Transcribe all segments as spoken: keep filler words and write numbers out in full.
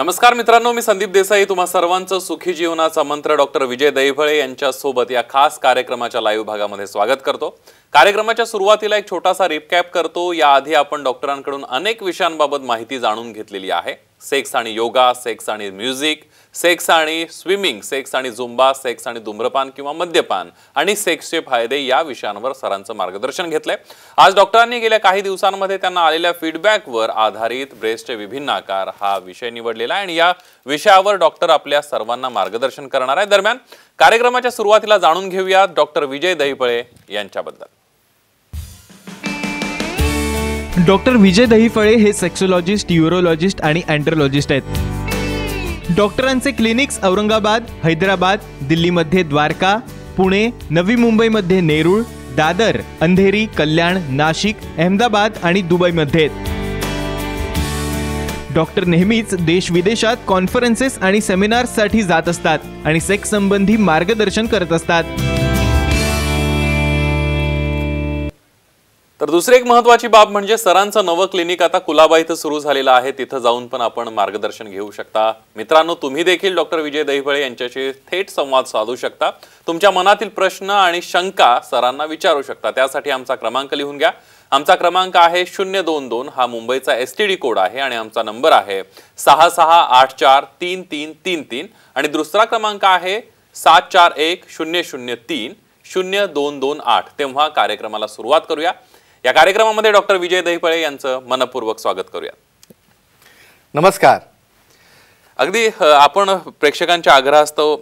नमस्कार मित्रांनो, मी संदीप देसाई तुम्हा सर्वांचं सुखी जीवनाचा मंत्र डॉक्टर विजय दहीफळे यांच्या सोबत या खास कार्यक्रमाच्या लाईव्ह भागामध्ये स्वागत करतो। कार्यक्रमाच्या सुरुवातीला एक छोटासा रिकॅप करतो। या आधी आपण डॉक्टरांकडून अनेक विषयांबाबत माहिती जाणून घेतलेली आहे। सेक्स आणि योगा, सेक्स आणि म्युझिक, सेक्स आणि स्विमिंग, सेक्स आणि झुंबा, सेक्स आणि धूम्रपान किंवा मद्यपान आणि सेक्सचे फायदे या विषयांवर सरांचं मार्गदर्शन घेतले। आज डॉक्टरांनी गेल्या काही दिवसांमध्ये त्यांना आलेल्या फीडबॅकवर आधारित ब्रेस्टचे विभिन्न आकार हा विषय निवडलेला आहे आणि या विषयावर डॉक्टर आपल्या सर्वांना मार्गदर्शन करणार आहे। दरम्यान कार्यक्रमाच्या सुरुवातीला जाणून घेऊया डॉक्टर विजय दहीफळे यांच्याबद्दल। डॉक्टर विजय दहीफळे हे सेक्सोलॉजिस्ट, यूरोलॉजिस्ट आणि एंट्रोलॉजिस्ट आहेत। डॉक्टरांचे क्लिनिक्स औरंगाबाद, हैदराबाद, दिल्लीमध्ये द्वारका, पुणे, नवी मुंबईमध्ये नेरूळ, दादर, अंधेरी, कल्याण, नाशिक, अहमदाबाद आणि दुबईमध्ये आहेत। डॉक्टर नेहमीच देश विदेशात कॉन्फरन्सेस आणि सेमिनार्ससाठी जात असतात आणि सेक्स संबंधी मार्गदर्शन करत असतात। तर दुसरी एक महत्त्वाची बाब म्हणजे सरांचं नवं क्लिनिक आता कुलाबा इथं सुरू झालेलं आहे। तिथं जाऊन पण आपण मार्गदर्शन घेऊ शकता। मित्रांनो, तुम्ही देखील डॉक्टर विजय दहीफळे यांच्याशी थेट संवाद साधू शकता। तुमच्या मनातील प्रश्न आणि शंका सरांना विचारू शकता। त्यासाठी आमचा क्रमांक लिहून घ्या। आमचा क्रमांक आहे शून्य दोन दोन, हा मुंबईचा एसटीडी कोड आहे आणि आमचा नंबर आहे सहा सहा आठ चार तीन तीन तीन तीन आणि दुसरा क्रमांक आहे सात चार एक शून्य शून्य तीन शून्य दोन दोन आठ। तेव्हा कार्यक्रमाला सुरुवात करूया। या कार्यक्रमामध्ये डॉक्टर विजय दहीफळे यांचं मनपूर्वक स्वागत करूया। नमस्कार। अगदी आपण प्रेक्षकांच्या आग्रहास्तव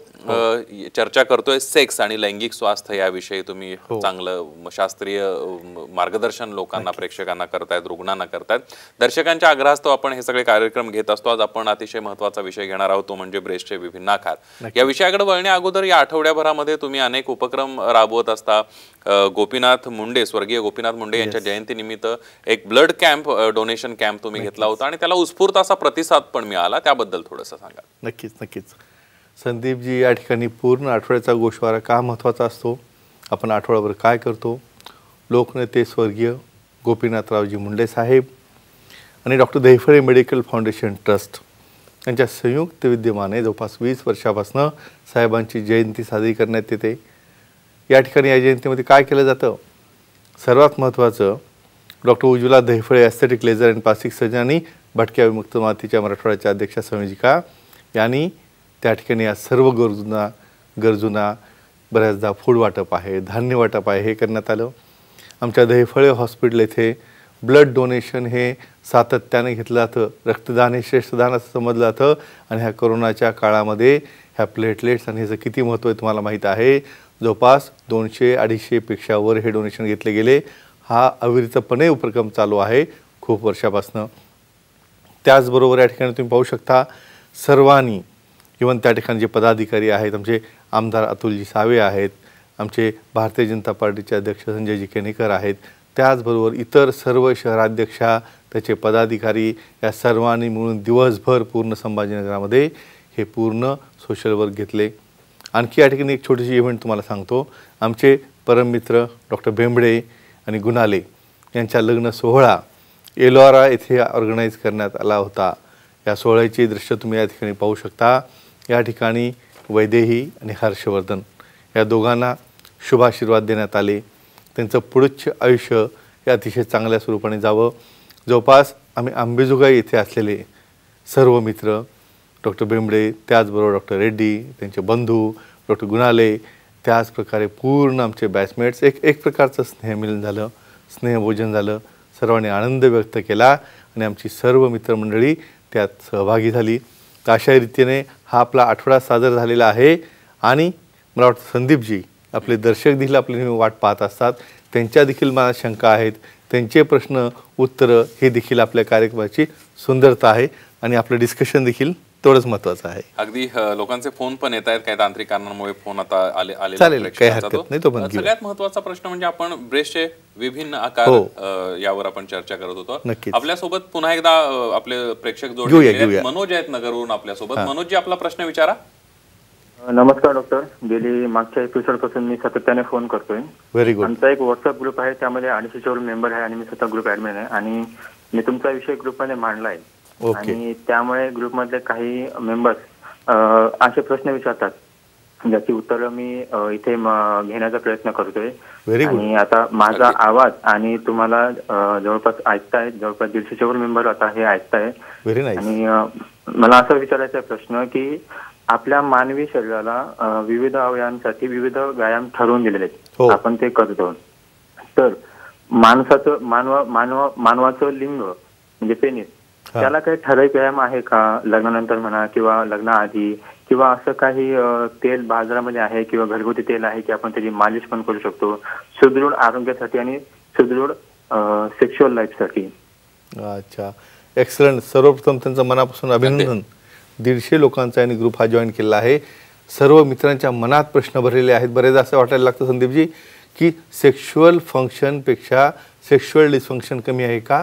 चर्चा करतोय सेक्स आणि लैंगिक स्वास्थ्य याविषयी तुम्ही चांगलं शास्त्रीय मार्गदर्शन लोकांना, प्रेक्षकांना करतायत, रुग्णांना करतायत। दर्शकांच्या आग्रहास्तव आपण हे सगळे कार्यक्रम घेत असतो। आज आपण अतिशय महत्त्वाचा विषय घेणार आहोत, तो म्हणजे ब्रेस्टचे विभिन्न आकार। या विषयाकडे वळण्या अगोदर या आठवड्याभरामध्ये तुम्ही अनेक उपक्रम राबवत असता। गोपीनाथ मुंडे, स्वर्गीय गोपीनाथ मुंडे यांच्या जयंतीनिमित्त एक ब्लड कॅम्प, डोनेशन कॅम्प तुम्ही घेतला होता आणि त्याला उत्स्फूर्त असा प्रतिसाद पण मिळाला, त्याबद्दल थोडंसं सांगा। नक्कीच नक्कीच संदीप जी, या ठिकाणी पूर्ण आठवड्याचा गोषवारा का महत्त्वाचा असतो, आपण आठवड्याभर काय करतो, लोकनेते स्वर्गीय गोपीनाथरावजी मुंडे साहेब आणि डॉक्टर दहेफरे मेडिकल फाउंडेशन ट्रस्ट यांच्या संयुक्त विद्यमाने जवळपास वीस वर्षापासून साहेबांची जयंती साजरी करण्यात येते। या ठिकाणी या जयंतीमध्ये काय केलं जातं, सर्वात महत्त्वाचं doctor Ujwala Dahiphale aesthetic laser and plastic surgeon आणि भटक्या विमुक्त मातीच्या मराठवाड्याच्या अध्यक्षा संयोजिका यांनी त्या ठिकाणी आज सर्व गरजूंना गरजूंना बऱ्याचदा फूड वाटप आहे, धान्य वाटप आहे, हे करण्यात आलं। आमच्या दहीफळे हॉस्पिटल येथे ब्लड डोनेशन हे सातत्याने घेतलं जातं। रक्तदान हे श्रेष्ठदान असं समजलं जातं आणि ह्या कोरोनाच्या काळामध्ये ह्या प्लेटलेट्स आणि ह्याचं किती महत्त्व आहे तुम्हाला माहीत आहे। जवळपास दोनशे अडीचशेपेक्षा वर हे डोनेशन घेतले गेले। हा अविरतपणे उपक्रम चालू आहे खूप वर्षापासनं। त्याचबरोबर या ठिकाणी तुम्ही पाहू शकता सर्वांनी, इवन त्या ठिकाणी जे पदाधिकारी आहेत, आमचे आमदार अतुलजी सावे आहेत, आमचे भारतीय जनता पार्टीचे अध्यक्ष संजय केनेकर आहेत, त्याचबरोबर इतर सर्व शहराध्यक्षा, त्याचे पदाधिकारी, या सर्वांनी मिळून दिवसभर पूर्ण संभाजीनगरामध्ये हे पूर्ण सोशल वर्क घेतले। आणखी या ठिकाणी एक छोटीशी इव्हेंट तुम्हाला सांगतो। आमचे परममित्र डॉक्टर भेंबड़े आणि गुनाले यांचा लग्न सोहळा एलोरा येथे ऑर्गनाईज करण्यात आला होता। या सोहळ्याची दृश्य तुम्ही या ठिकाणी पाहू शकता। या ठिकाणी वैदेही आणि हर्षवर्धन या दोघांना शुभाशीर्वाद देण्यात आले। त्यांचं पुढचं आयुष्य हे अतिशय चांगल्या स्वरूपाने जावं। जवळपास आम्ही अंबेजोगाई येथे असलेले सर्व मित्र, डॉक्टर भेंबडे, त्याचबरोबर डॉक्टर रेड्डी, त्यांचे बंधू डॉक्टर गुनाले, त्याचप्रकारे पूर्ण आमचे बॅचमेट्स, एक एक प्रकारचं स्नेहमिलन झालं, स्नेहभोजन झालं, सर्वांनी आनंद व्यक्त केला आणि आमची सर्व मित्रमंडळी त्यात सहभागी झाली। तर अशा रीतीने हा आपला आठवडा सादर झालेला आहे आणि मला वाटतं संदीपजी, आपले दर्शक देखील आपली नेहमी वाट पाहत असतात, त्यांच्या देखील मला शंका आहेत, त्यांचे प्रश्न उत्तरं हे देखील आपल्या कार्यक्रमाची सुंदरता आहे आणि आपलं डिस्कशन देखील तेवढंच महत्त्वाचं आहे। अगदी लोकांचे फोन पण येत आहेत, काही तांत्रिक कारणांमुळे फोन आता आले आले चालेल, काही हरकत नाही। तो पण सगळ्यात महत्त्वाचा प्रश्न म्हणजे आपण ब्रेस्टचे विभिन्न आकार यावर आपण चर्चा करत होतो। आपल्यासोबत पुन्हा एकदा आपले प्रेक्षक जोडले आहेत, मनोज आहेत नगरवरून आपल्यासोबत। मनोज जी, आपला प्रश्न विचारा। नमस्कार डॉक्टर, गेली मागच्या एपिसोड पासून मी सातत्याने फोन करतोय। Very good. आमचा एक व्हॉट्सअप ग्रुप आहे, त्यामध्ये अडीचशे मेंबर आहे आणि मी स्वतः ग्रुप ऍडमिन आहे आणि मी तुमचा विषय ग्रुपमध्ये मांडला आहे आणि त्यामुळे ग्रुप मधले काही मेंबर्स असे प्रश्न विचारतात ज्याची उत्तर मी इथे घेण्याचा प्रयत्न करतोय। आणि आता माझा आवाज आणि तुम्हाला जवळपास ऐकताय, जवळपास दीडशे वर मेंबर आता हे ऐकताय। आणि मला असं विचारायचा प्रश्न की आपल्या मानवी शरीराला विविध अवयवांसाठी विविध व्यायाम ठरवून दिलेले आहेत, आपण ते करतो। तर माणसाचं मानव मानव मानवाचं लिंग म्हणजे पेनिस, त्याला काही ठराविक व्यायाम आहे का? लग्नानंतर म्हणा किंवा लग्नाआधी, किंवा असं काही तेल बाजारामध्ये आहे किंवा घरगुती तेल आहे की आपण त्याची मालिश पण करू शकतो सुदृढ आरोग्यासाठी आणि सुदृढ सेक्शुअल लाईफसाठी? अच्छा, एक्सलंट। सर्वप्रथम त्यांचं मनापासून अभिनंदन। दीडशे लोकांचा यांनी ग्रुप हा जॉईन केला आहे। सर्व मित्रांच्या मनात प्रश्न भरलेले आहेत। बरेचदा असं वाटायला लागतं संदीपजी की सेक्शुअल फंक्शनपेक्षा सेक्शुअल डिसफंक्शन कमी आहे का?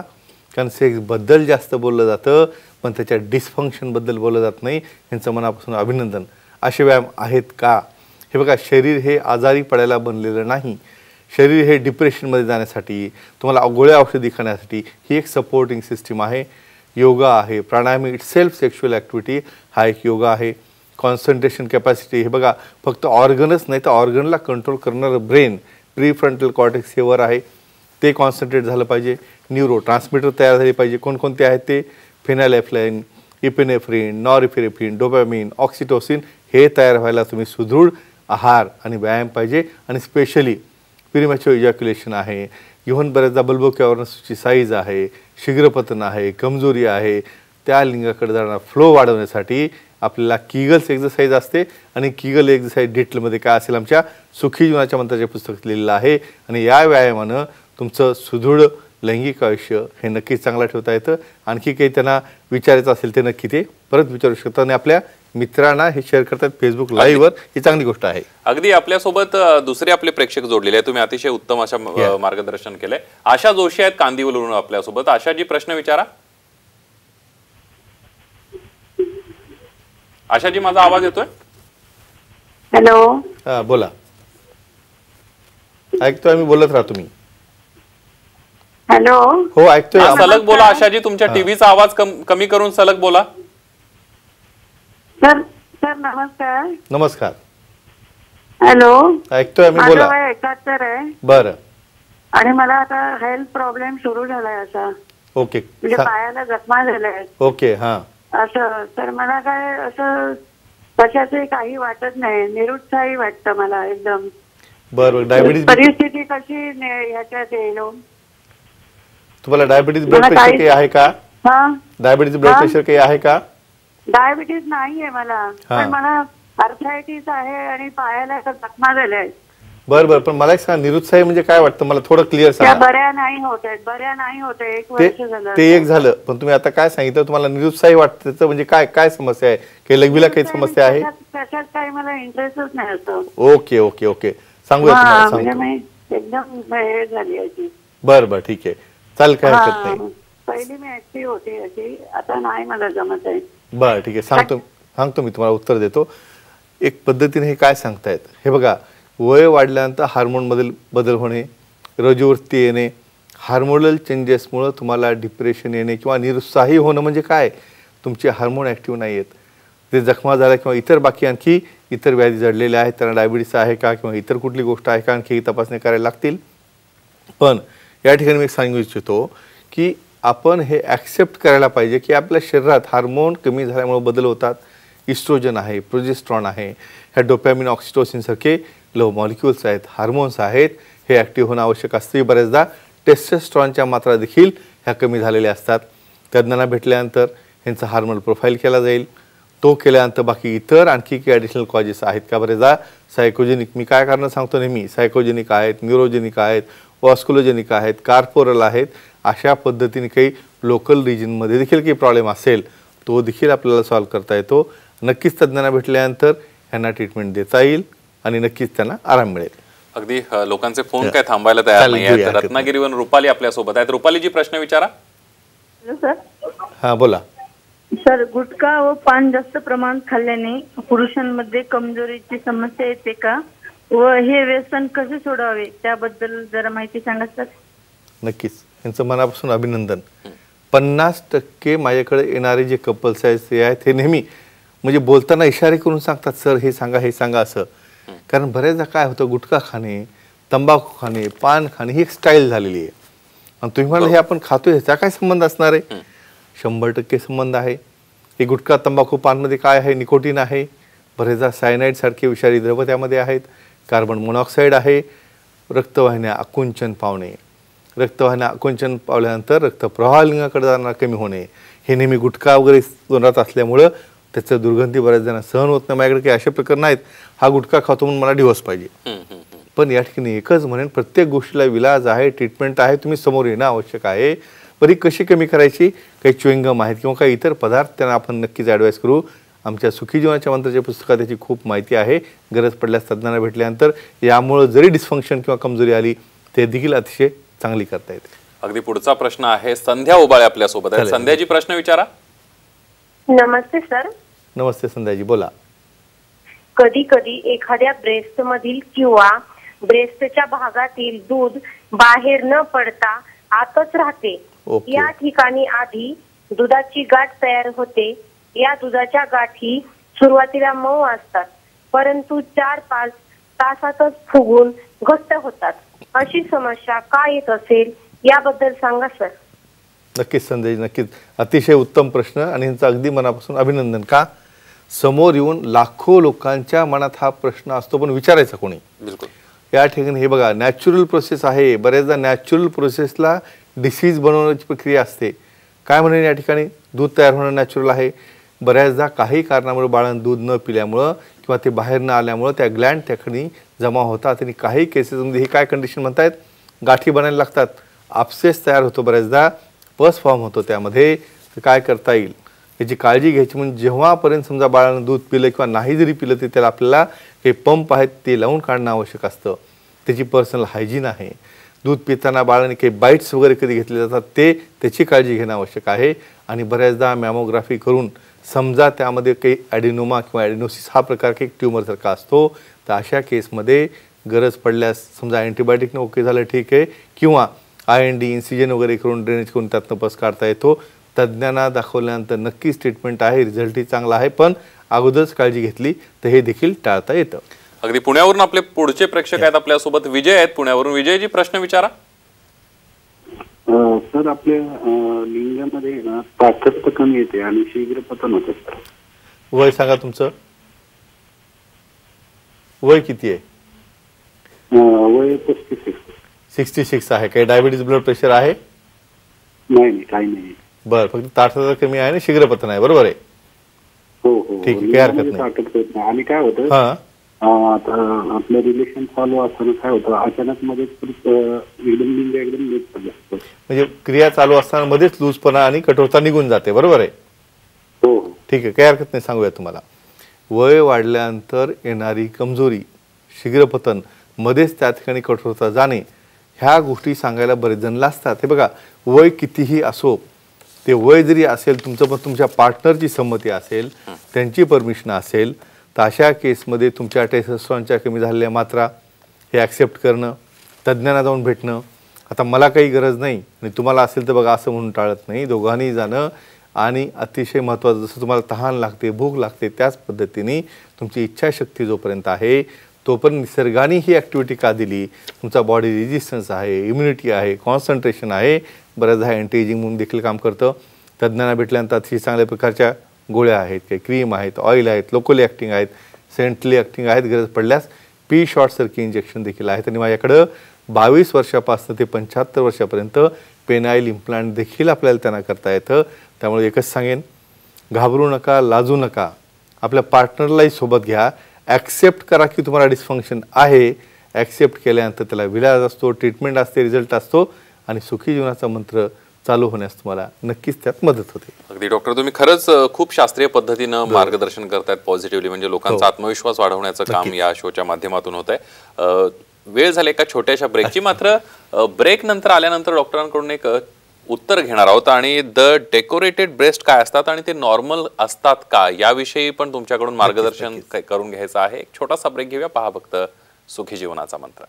कारण सेक्सबद्दल जास्त बोललं जातं पण त्याच्या डिसफंक्शनबद्दल बोललं जात नाही। यांचं मनापासून अभिनंदन। असे व्यायाम आहेत का? हे बघा, शरीर हे आजारी पडायला बनलेलं नाही। शरीर हे डिप्रेशनमध्ये जाण्यासाठी, तुम्हाला गोळ्या औषधी खाण्यासाठी ही एक सपोर्टिंग सिस्टीम आहे। योगा आहे, pranayama it self sexual activity हा एक योगा आहे। कॉन्सन्ट्रेशन कॅपॅसिटी, हे बघा फक्त ऑर्गनच नाही तर ऑर्गनला कंट्रोल करणारं ब्रेन प्रीफ्रंटल कॉर्टेक्स हे वर आहे, ते कॉन्सन्ट्रेट झालं पाहिजे। न्यूरो ट्रान्समीटर तयार झाले पाहिजे। कोणकोणते आहेत ते? Phenylephrine, epinephrine, norepinephrine, dopamine, oxytocin हे तयार व्हायला तुम्ही सुदृढ आहार आणि व्यायाम पाहिजे। आणि स्पेशली प्रीमॅच्युअर इजॅक्युलेशन आहे, इव्हन बऱ्याचदा बल्बोक्या ऑर्गन्सची साईज आहे, शीघ्रपतन आहे, कमजोरी आहे, त्या लिंगाकडे जाणारा फ्लो वाढवण्यासाठी आपल्याला किगल्स एक्झरसाईज असते। आणि किगल एक्झरसाईज डिटेलमध्ये काय असेल आमच्या सुखी जीवनाच्या मंत्राचे पुस्तक लिहिलेलं आहे। आणि या व्यायामानं तुमचं सुदृढ लैंगिक आयुष्य हे नक्कीच चांगलं ठेवता येतं। आणखी काही त्यांना विचारायचं असेल ते नक्की ते परत विचारू शकता आणि आपल्या मित्रांना हे शेअर करतात फेसबुक लाईव्हवर, ही चांगली गोष्ट आहे। अगदी आपल्यासोबत दुसरे आपले प्रेक्षक जोडलेले आहेत, तुम्ही अतिशय उत्तम अशा मार्गदर्शन केलंय। आशा जोशी आहेत कांदिवलीवरून आपल्यासोबत। आशाजी, प्रश्न विचारा। आशाजी, माझा आवाज येतोय? हॅलो, बोला, ऐकतोय आम्ही, बोलत राहा तुम्ही। हॅलो, हो ऐकतोय, सलग बोला आशाजी। तुमच्या टीव्हीचा आवाज कम, कमी करून सलग बोला। सर सर नमस्कार। नमस्कार। हॅलो, ऐकतोय आम्ही, बोला। एकाहत्तर आहे। बरं, आणि मला आता हेल्थ प्रॉब्लेम सुरू झालाय असा। ओके, म्हणजे पायाला जखमा झाल्या आहेत। ओके, हा असं। तर मला काय असं कशाचंही काही वाटत नाही, निरुत्साही वाटतं मला एकदम। बरं, डायबिटीज परिस्थिती कशी ह्याच्यात येईल? तुम्हाला डायबिटीज ब्लड प्रेशर काही आहे का? डायबिटीज ब्लड प्रेशर काही आहे का? डायबिटीज नाहीये मला, पण मला आर्थरायटिस आहे आणि पायाला जखमा झाल्या आहेत। बर बर, पण मला एक सांग, निरुत्साही म्हणजे काय वाटतं? मला थोडं क्लिअर सांगा। बऱ्या नाही होत आहेत, बऱ्या नाही होत आहेत, एक वर्ष झालं। ते एक झालं, पण तुम्ही आता काय सांगितलं तुम्हाला निरुत्साही वाटतं म्हणजे काय काय समस्या आहे? काही लघवीला काही समस्या आहे? कशात काही मला इंटरेस्टच नाही असतो। ओके ओके ओके, सांगूया तुम्हाला, सांगतो एकदम हे झाली आहे। बर बर, ठीक आहे, चालेल, काय हरकत नाही। पहिली मी ऍक्टिव्ह होते अशी, आता नाही मला जमत आहे। बरं, ठीक आहे, सांगतो सांगतो मी तुम्हाला, उत्तर देतो एक पद्धतीने। हे काय सांगतायत, हे बघा, वय वाढल्यानंतर हार्मोनमधील बदल होणे, रजोवृत्ती येणे, हार्मोनल चेंजेसमुळं तुम्हाला डिप्रेशन येणे किंवा निरुत्साही होणं म्हणजे काय? तुमचे हार्मोन ॲक्टिव्ह नाही आहेत, ते जखमा झाल्या किंवा इतर बाकी आणखी इतर व्याधी जडलेल्या आहेत, त्यांना डायबिटीस आहे का किंवा इतर कुठली गोष्ट आहे का, आणखी तपासणी करायला लागतील। पण या ठिकाणी मी सांगू इच्छितो की आपण हे ॲक्सेप्ट करायला पाहिजे की आपल्या शरीरात हार्मोन कमी झाल्यामुळे बदल होतात। इस्ट्रोजन आहे, प्रोजेस्ट्रॉन आहे, ह्या डोपॅमिन, ऑक्सिटोसिनसारखे लो मॉलिक्युल्स आहेत, हार्मोन्स आहेत, हे ॲक्टिव्ह होणं आवश्यक असते। बऱ्याचदा टेस्टोस्टेरॉनच्या मात्रा देखील ह्या कमी झालेल्या असतात। तज्ज्ञांना भेटल्यानंतर ह्यांचा हार्मोनल प्रोफाईल केला जाईल, तो केल्यानंतर बाकी इतर आणखी काही ॲडिशनल कॉजेस आहेत का? बरेचदा सायकोजेनिक, मी काय कारण सांगतो नेहमी, सायकोजेनिक आहेत, न्यूरोजेनिक आहेत, वॉस्कुलोजेनिक आहेत, कार्पोरल आहेत, अशा पद्धतीने काही लोकल रिजनमध्ये देखील काही प्रॉब्लेम असेल तो देखील आपल्याला सॉल्व्ह करता येतो। नक्कीच तज्ज्ञांना भेटल्यानंतर ह्यांना ट्रीटमेंट देता येईल आणि नक्कीच त्यांना आराम मिळेल। अगदी लोकांचे फोन काय थांबायला तयार नाही आहेत। रत्नागिरीवरून रुपाली आपल्यासोबत आहेत। रुपालीजी, प्रश्न विचारा। Hello sir. हां, बोला सर। गुटखा व पान जास्त प्रमाणात खाल्ल्याने पुरुषांमध्ये कमजोरीची समस्या येते का व हे व्यसन कसे सोडावे त्याबद्दल जरा माहिती सांगा सर। नक्कीच, यांचं मनापासून अभिनंदन। पन्नास टक्के माझ्याकडे येणारे जे कपल्स आहेत ते आहेत ते नेहमी म्हणजे बोलताना इशारे करून सांगतात, सर हे सांगा हे सांगा असं. कारण बऱ्याचदा काय होतं, गुटखा खाणे, तंबाखू खाणे, पान खाणे ही एक स्टाईल झालेली आहे. आणि तुम्ही म्हणाल हे आपण खातोय ह्याचा काय संबंध असणार आहे? शंभर टक्के संबंध आहे. हे गुटखा तंबाखू पानमध्ये काय आहे? निकोटीन आहे, बरेचदा सायनाईड सारखे विषारी द्रव्य त्यामध्ये आहेत, कार्बन मोनॉक्साईड आहे. रक्तवाहिन्या आकुंचन पावणे, रक्तवाहिन्या आकुंचन पावल्यानंतर रक्तप्रवाह लिंगाकडे जाणार कमी होणे, हे नेहमी गुटखा वगैरे तोंडात असल्यामुळं त्याचं दुर्गंधी बऱ्याच जण सहन होत नाही. माझ्याकडे काही असे प्रकार नाहीत हा गुटखा खातो म्हणून मला डिव्होर्स पाहिजे. पण या ठिकाणी एकच म्हणेन, प्रत्येक गोष्टीला विलाज आहे, ट्रीटमेंट आहे, तुम्ही समोर येणं आवश्यक आहे. बरी कशी कमी करायची, काही च्युइंगम आहेत किंवा काही इतर पदार्थ, त्यांना आपण नक्कीच ॲडवाईस करू. आमच्या सुखी जीवनाच्या मंत्राच्या पुस्तकात त्याची खूप माहिती आहे. गरज पडल्यास तज्ज्ञांना भेटल्यानंतर यामुळे जरी डिस्फंक्शन किंवा कमजोरी आली ते देखील अतिशय चांगली करता येते. अगदी पुढचा प्रश्न आहे, संध्या उबाळे आपल्या सोबत आहे. संध्याजी प्रश्न विचारा. नमस्ते सर. नमस्ते संध्याजी, बोला. कधी कधी एखाद्या ब्रेस्ट मधील किंवा ब्रेस्टच्या भागातील दूध बाहेर न पडता आतच राहते. या ठिकाणी आधी दुधाची गाठ तयार होते. या दुधाच्या गाठी सुरुवातीला मऊ असतात, परंतु चार पाच तासातच फुगून घट्ट होतात. अशी समस्या काय येत असेल याबद्दल सांगा सर. नक्कीच संदेश, नक्कीच अतिशय उत्तम प्रश्न आणि यांचं अगदी मनापासून अभिनंदन. का समोर येऊन लाखो लोकांच्या मनात हा प्रश्न असतो पण विचारायचा कोणी. या ठिकाणी हे बघा, नॅचरल प्रोसेस आहे. बऱ्याचदा नॅचरल प्रोसेसला डिसीज बनवण्याची प्रक्रिया असते. काय म्हणेन, या ठिकाणी दूध तयार होणं नॅचरल आहे. बऱ्याचदा काही कारणामुळे बाळानं दूध न पिल्यामुळं किंवा ते बाहेर न आल्यामुळं त्या ग्लँड त्याकडे जमा होतात आणि काही केसेसमध्ये ही काय कंडिशन म्हणतात, गाठी बनायला लागतात, अपसेस तयार होतो, बऱ्याचदा पस फॉर्म होतो त्यामध्ये. तर काय करता येईल याची काळजी घ्यायची म्हणजे जेव्हापर्यंत समजा बाळानं दूध पिलं किंवा नाही जरी पिलं तरी त्याला आपल्याला हे पंप आहेत ते लावून काढणं आवश्यक असतं. त्याची पर्सनल हायजीन आहे. दूध पिताना बाळाने काही बाईट्स वगैरे कधी घेतले जातात ते त्याची काळजी घेणं आवश्यक आहे. आणि बऱ्याचदा मॅमोग्राफी करून समजा त्यामध्ये काही ॲडिनोमा किंवा ॲडिनोसिस हा प्रकार काही ट्यूमरसारखा असतो तर अशा केसमध्ये गरज पडल्यास समजा अँटीबायोटिकनं ओके झालं ठीक आहे, किंवा आय एन डी इन्सिजन वगैरे करून ड्रेनेज करून त्यातनं पस काढता येतो. तज्ज्ञांना दाखवल्यानंतर नक्कीच ट्रीटमेंट आहे, रिझल्टही चांगला आहे, पण अगोदरच काळजी घेतली तर हे देखील टाळता येतं. अगदी पुण्यावरून आपले पुढचे प्रेक्षक आहेत आपल्यासोबत, विजय आहेत पुण्यावरून. विजयजी प्रश्न विचारा. सर, आपल्या लिंगामध्ये ताकद कमी येते आणि शीघ्र पतन होत असतं. वय सांगा तुमचं, वय किती आहे? वय पस्तीस. सिक्स्टी सिक्स आहे. काही डायबिटीज ब्लड प्रेशर आहे? नाही, काही नाही. बरं, फक्त ताकद कमी आहे आणि शीघ्र पतन आहे, बरोबर आहे? हो हो, ठीक आहे, काही हरकत नाही. आणि काय होतं आपलं रिलेशन फॉलो असताना काय होतं, अचानक मध्ये एकदम लूज पडलं असतं, म्हणजे क्रिया चालू असताना मध्येच लूजपणा आणि कठोरता निघून जाते, बरोबर आहे? हो, ठीक आहे, काही हरकत नाही. सांगूया तुम्हाला, वय वाढल्यानंतर येणारी कमजोरी, शीघ्रपतन, मध्येच त्या ठिकाणी कठोरता जाणे, ह्या गोष्टी सांगायला बरेच जण लाजतात. हे बघा, वय कितीही असो, ते वय जरी असेल तुमचं पण तुमच्या पार्टनरची संमती असेल, त्यांची परमिशन असेल तर अशा केसमध्ये तुमच्या टेस्टोस्टेरॉनच्या कमी झालेल्या मात्रा हे ॲक्सेप्ट करणं, तज्ज्ञांना जाऊन भेटणं, आता मला काही गरज नाही आणि तुम्हाला असेल तर बघा असं म्हणून टाळत नाही, दोघांनी जाणं. आणि अतिशय महत्त्वाचं, जसं तुम्हाला तहान लागते, भूक लागते, त्याच पद्धतीने तुमची इच्छाशक्ती जोपर्यंत आहे तोपर्यंत निसर्गाने ही ॲक्टिव्हिटी का दिली, तुमचा बॉडी रेजिस्टन्स आहे, इम्युनिटी आहे, कॉन्सन्ट्रेशन आहे, बऱ्याचदा अँटी एजिंग म्हणून देखील काम करतं. तज्ज्ञांना भेटल्यानंतर अतिशय चांगल्या प्रकारच्या गोळ्या आहेत, काही क्रीम आहेत, ऑइल आहेत, लोकली ॲक्टिंग आहेत, सेंटली ॲक्टिंग आहेत, गरज पडल्यास पी शॉर्टसारखी इंजेक्शन देखील आहेत. आणि माझ्याकडं बावीस वर्षापासून ते पंच्याहत्तर वर्षापर्यंत पेनाईल इम्प्लांट देखील आपल्याला त्यांना करता येतं. त्यामुळे एकच सांगेन, घाबरू नका, लाजू नका, आपल्या पार्टनरलाही सोबत घ्या, ॲक्सेप्ट करा की तुम्हाला डिस्फंक्शन आहे. ॲक्सेप्ट केल्यानंतर त्याला विलाज असतो, ट्रीटमेंट असते, रिझल्ट असतो आणि सुखी जीवनाचा मंत्र चालू होण्यास तुम्हाला नक्कीच त्यात मदत होते. अगदी डॉक्टर, तुम्ही खरंच खूप शास्त्रीय पद्धतीनं मार्गदर्शन करतायत पॉझिटिव्हली, म्हणजे लोकांचा आत्मविश्वास वाढवण्याचं काम या शोच्या माध्यमातून होत आहे. वेळ झाली एका छोट्याशा ब्रेकची, मात्र ब्रेक नंतर आल्यानंतर डॉक्टरांकडून एक उत्तर घेणार आहोत आणि द डेकोरेटेड ब्रेस्ट काय असतात आणि ते नॉर्मल असतात का याविषयी पण तुमच्याकडून मार्गदर्शन करून घ्यायचं आहे. एक छोटासा ब्रेक घेऊया. पहा फक्त सुखी जीवनाचा मंत्र.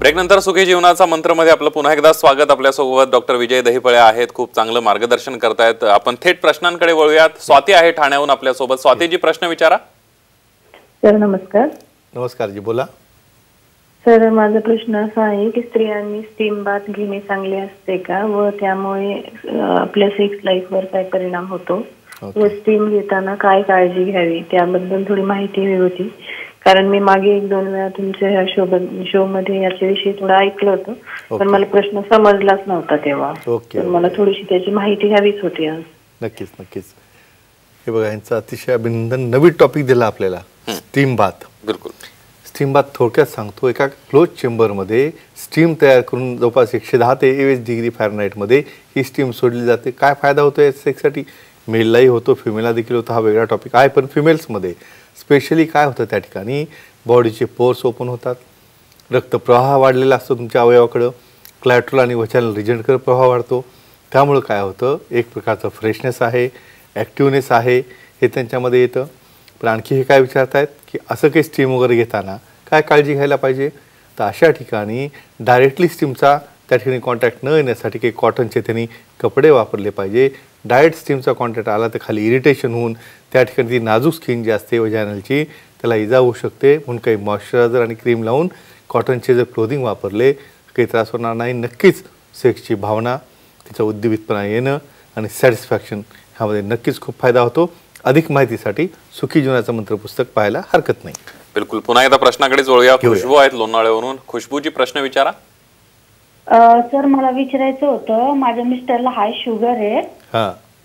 ब्रेकनंतर सुखी जीवनाचा मंत्रमध्ये आपलं पुन्हा एकदा स्वागत। आपल्यासोबत डॉक्टर विजय दहीफळे आहेत, खूप चांगलं मार्गदर्शन करतायत। आपण थेट प्रश्नांकडे वळूयात। स्वाती आहे ठाण्याहून आपल्यासोबत। स्वातीजी, प्रश्न विचारा सर। नमस्कार। नमस्कार जी, बोला सर। माझा प्रश्न असा आहे की स्त्रियांनी स्टीम बाथ घेणे चांगले असते का व त्यामुळे आपल्या सेक्स लाईफवर काय परिणाम होतो व स्टीम घेताना काय काळजी घ्यावी त्याबद्दल थोडी माहिती हवी होती, कारण मी मागे एक दोन वेळा तुमच्या ह्या शो शो मध्ये याच्याविषयी थोडं ऐकलं होतं, पण मला प्रश्न समजलाच नव्हता तेव्हा, तर मला थोडीशी त्याची माहिती हवीच होती आज। नक्कीच नक्कीच, हे बघा यांचं अतिशय अभिनंदन, नवीन टॉपिक दिला आपल्याला स्टीम बाथ। बिलकुल स्टीम बाथ थोडक्यात सांगतो, एका क्लोज चेंबर मध्ये स्टीम तयार करून जवळपास एकशे दहा ते एकवीस डिग्री फॅरनहाईट मध्ये ही स्टीम सोडली जाते। काय फायदा होतो या सेक्ससाठी? मेललाही होतो, फिमेलला देखील होतो, हा वेगळा टॉपिक आहे, पण फिमेल्समध्ये स्पेशली काय होतं त्या ठिकाणी बॉडीचे पोर्स ओपन होतात, रक्तप्रवाह वाढलेला असतो तुमच्या अवयवाकडं, क्लॅटरल आणि वचनल रिजनकडे प्रवाह वाढतो, त्यामुळे काय होतं एक प्रकारचं फ्रेशनेस आहे, ॲक्टिवनेस आहे, हे त्यांच्यामध्ये येतं। पण आणखी हे काय विचारत आहेत की असं काही स्टीम वगैरे घेताना काय काळजी घ्यायला पाहिजे, तर अशा ठिकाणी डायरेक्टली स्टीमचा त्या ठिकाणी कॉन्टॅक्ट न येण्यासाठी काही कॉटनचे त्यांनी कपडे वापरले पाहिजे। डायरेक्ट स्टीमचा कॉन्टॅक्ट आला तर खाली इरिटेशन होऊन त्या ठिकाणी ती नाजूक स्किन जी असते वजायनलची त्याला इजा होऊ शकते, म्हणून काही मॉइश्चरायझर आणि क्रीम लावून कॉटनचे जर क्लोदिंग वापरले काही त्रास होणार नाही। नक्कीच सेक्सची भावना, तिचा उद्दीपितपणा येणं आणि सॅटिस्फॅक्शन ह्यामध्ये नक्कीच खूप फायदा होतो। अधिक माहितीसाठी सुखी जीवनाचं मंत्र पुस्तक पाहायला हरकत नाही। बिलकुल, पुन्हा एकदा प्रश्नाकडेच वळूया। खुशबू आहेत लोणावळ्यावरून। खुशबूजी, प्रश्न विचारा सर। मला विचारायचं होतं, माझ्या मिस्टरला हाय शुगर आहे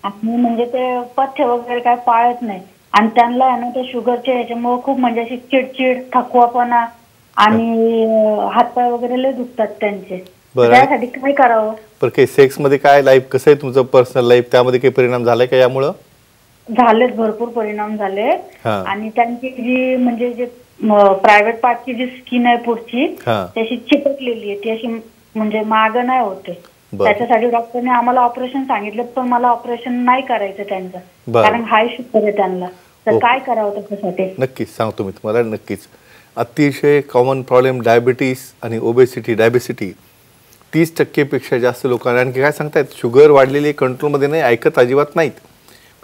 आणि म्हणजे ते पथ्य वगैरे काय पाळत नाही आणि त्यांना आहे ना ते शुगरच्या याच्यामुळे खूप म्हणजे अशी चिडचिड, थकवापणा आणि हातपाय वगैरे लय दुखतात त्यांचे, त्यासाठी काय करावं? पण काही सेक्स मध्ये काय लाईफ कसं आहे तुमचं पर्सनल लाईफ, त्यामध्ये काही परिणाम झालाय का यामुळे? झालेच, भरपूर परिणाम झाले आणि त्यांची जी म्हणजे जे प्रायव्हेट पार्टची जी स्किन आहे पुढची त्याची चिपकलेली आहे, ती अशी म्हणजे माग नाही होते, त्याच्यासाठी डॉक्टरने आम्हाला ऑपरेशन सांगितलं, पण मला ऑपरेशन नाही करायचं त्यांचं, कारण हाय शुगर आहे त्यांना, तर काय करावं त्याच्यासाठी? नक्कीच सांगतो मी तुम्हाला। नक्कीच अतिशय कॉमन प्रॉब्लेम डायबिटीस आणि ओबेसिटी। डायबेसिटी तीस टक्केपेक्षा जास्त लोकांना, आणखी काय सांगतायत शुगर वाढलेली कंट्रोलमध्ये नाही, ऐकत अजिबात नाहीत।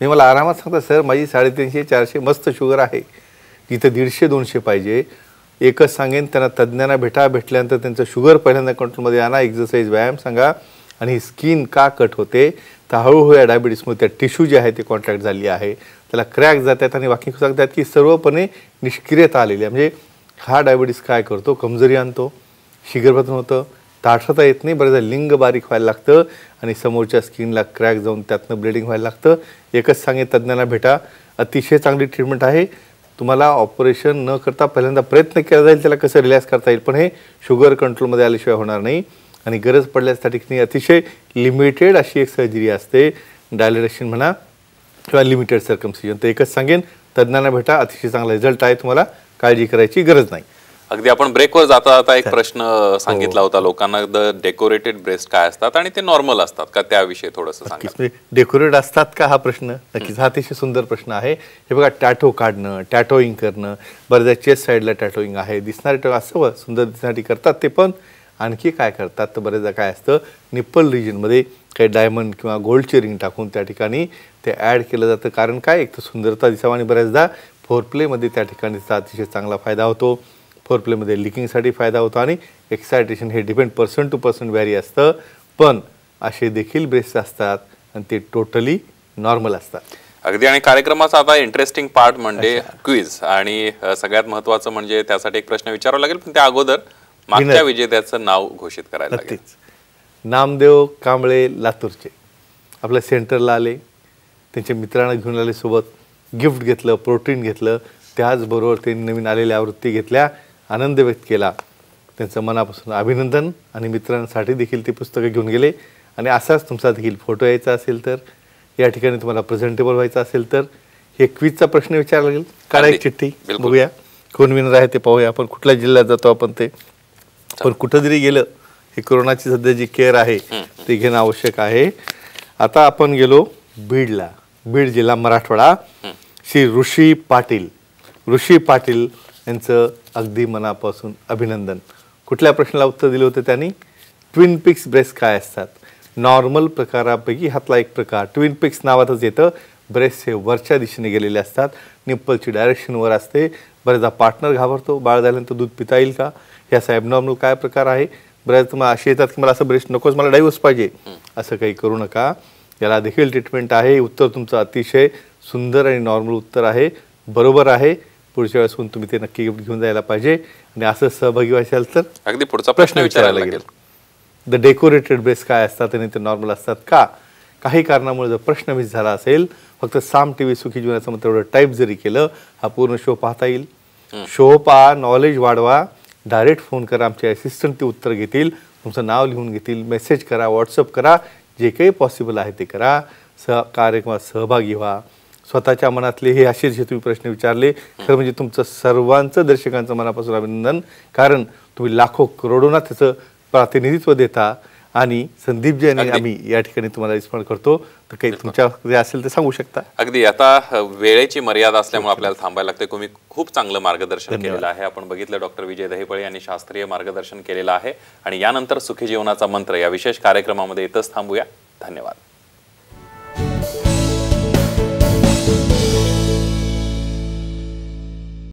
मी मला आरामात सांगतात सर माझी साडेतीनशे चारशे मस्त शुगर आहे, इथे दीडशे दोनशे पाहिजे। एकच सांगेन त्यांना, तज्ज्ञांना भेटा, भेटल्यानंतर त्यांचं शुगर पहिल्यांदा कंट्रोलमध्ये आणा, एक्सरसाइज व्यायाम सांगा आणि स्किन का कट होते तर हळूहळू या डायबिटीसमुळे त्या टिश्यू जे आहे ते कॉन्ट्रॅक्ट झाली आहे, त्याला क्रॅक जातात आणि बाकी सांगतात की सर्वपणे निष्क्रियता आलेली आहे। म्हणजे हा डायबिटीस काय करतो, कमजोरी आणतो, शीघ्रपतन होतं, ताठता येत नाही, बरेचदा लिंग बारीक व्हायला लागतं आणि समोरच्या स्किनला क्रॅक जाऊन त्यातनं ब्लिडिंग व्हायला लागतं। एकच सांगेन तज्ज्ञांना भेटा, अतिशय चांगली ट्रीटमेंट आहे। तुम्हाला ऑपरेशन न करता पहिल्यांदा प्रयत्न केला जाईल त्याला कसं रिलॅक्स करता येईल, पण हे शुगर कंट्रोलमध्ये आल्याशिवाय होणार नाही आणि गरज पडल्यास त्या ठिकाणी अतिशय लिमिटेड अशी एक सर्जरी असते, डायलेशन म्हणा किंवा लिमिटेड सर्कमसिजन। तर एकच सांगेन तज्ज्ञांना भेटा, अतिशय चांगला रिझल्ट आहे, तुम्हाला काळजी करायची गरज नाही। अगदी आपण ब्रेकवर जाता जाता एक प्रश्न सांगितला होता लोकांना, डेकोरेटेड ब्रेस्ट काय असतात आणि ते नॉर्मल असतात का, त्याविषयी थोडंसं सांगा। डेकोरेटेड असतात का हा प्रश्न, नक्कीच हा अतिशय सुंदर प्रश्न आहे। हे बघा टॅटो काढणं, टॅटोईंग करणं, बऱ्याचदा चेस्ट साईडला टॅटोईंग आहे, दिसणारे असं सुंदर दिसण्यासाठी करतात ते, पण आणखी काय करतात तर बऱ्याचदा काय असतं निप्पल रिजनमध्ये काही डायमंड किंवा गोल्डची रिंग टाकून त्या ठिकाणी ते ॲड केलं जातं। कारण काय, एक तर सुंदरता दिसावं आणि बऱ्याचदा फोरप्लेमध्ये त्या ठिकाणी अतिशय चांगला फायदा होतो, फोरप्लेमध्ये लिकिंगसाठी फायदा होतो आणि एक्सायटेशन हे depend person to person vary असतं, पण असे देखील ब्रेस्ट असतात आणि ते टोटली नॉर्मल असतात। अगदी, आणि कार्यक्रमाचा आता इंटरेस्टिंग पार्ट म्हणजे क्विज, आणि सगळ्यात महत्त्वाचं म्हणजे त्यासाठी एक प्रश्न विचारावा लागेल, पण त्या अगोदर मागच्या विजेत्याचं नाव घोषित करायला लागेल। नामदेव कांबळे लातूरचे आपल्या सेंटरला आले, त्यांच्या मित्रांना घेऊन आले, सोबत गिफ्ट घेतलं, प्रोटीन घेतलं, त्याचबरोबर त्यांनी नवीन आलेल्या आवृत्ती घेतल्या, आनंद व्यक्त केला, त्यांचं मनापासून अभिनंदन आणि मित्रांसाठी देखील ती पुस्तकं घेऊन गेले। आणि असाच तुमचा देखील फोटो यायचा असेल तर, या ठिकाणी तुम्हाला प्रेझेंटेबल व्हायचं असेल तर हे क्विजचा प्रश्न विचारायला लागेल, काढा एक चिठ्ठी, बघूया कोण विनर आहे ते पाहूया, आपण कुठल्या जिल्ह्यात जातो आपण ते, पण कुठं जरी गेलं हे कोरोनाची सध्या जी केअर आहे ते घेणं आवश्यक आहे। आता आपण गेलो बीडला, बीड जिल्हा मराठवाडा, श्री ऋषी पाटील, ऋषी पाटील यांचं अगदी मनापासून अभिनंदन, कुठल्या प्रश्नाला उत्तर दिले होते त्यांनी? ट्विन पिक्स ब्रेस्ट काय असतात? नॉर्मल प्रकारापैकी हातला एक प्रकार ट्विन पिक्स नावातच येतं। ब्रेस्ट हे वरच्या दिशेने गेलेले असतात, निप्पलची डायरेक्शन वर असते। बरेचदा पार्टनर घाबरतो, बाळ झाल्यानंतर दूध पिता येईल का, हे असा ॲबनॉर्मल काय प्रकार आहे। बरेच मग असे येतात की मला असं ब्रेस्ट नकोच, मला डायव्होर्स पाहिजे, असं काही करू नका, याला देखील ट्रीटमेंट आहे। उत्तर तुमचं अतिशय सुंदर आणि नॉर्मल उत्तर आहे, बरोबर आहे। पुढच्या वेळेस पण तुम्ही ते नक्की घेऊन जायला पाहिजे आणि असं सहभागी व्हायचं तर अगदी पुढचा प्रश्न विचारायला लागेल, द डेकोरेटेड ब्रेस्ट काय असतात आणि ते नॉर्मल असतात का। काही कारणामुळे जर प्रश्न मिस झाला असेल, फक्त साम टी व्ही सुखी जीवनाचं मग तेवढं टाईप जरी केलं, हा पूर्ण शो पाहता येईल। शो पहा, नॉलेज वाढवा, डायरेक्ट फोन करा, आमचे असिस्टंट ते उत्तर घेतील, तुमचं नाव लिहून घेतील, मेसेज करा, व्हॉट्सअप करा, जे काही पॉसिबल आहे ते करा। सह कार्यक्रमात सहभागी व्हा, स्वतःच्या मनातले हे असेच जे तुम्ही प्रश्न विचारले, खरं म्हणजे तुमचं सर्वांचं दर्शकांचं मनापासून अभिनंदन, कारण तुम्ही लाखो करोडोंना त्याचं प्रतिनिधित्व देता। आणि संदीपजी आणि आम्ही या ठिकाणी तुम्हाला स्मरण करतो, तर काही तुमच्या जे असेल ते सांगू शकता। अगदी आता वेळेची मर्यादा असल्यामुळे आपल्याला थांबायला लागते। तुम्ही खूप चांगलं मार्गदर्शन केलेलं आहे, आपण बघितलं डॉक्टर विजय दहीफळे यांनी शास्त्रीय मार्गदर्शन केलेलं आहे। आणि यानंतर सुखी जीवनाचा मंत्र या विशेष कार्यक्रमामध्ये इथंच थांबूया, धन्यवाद।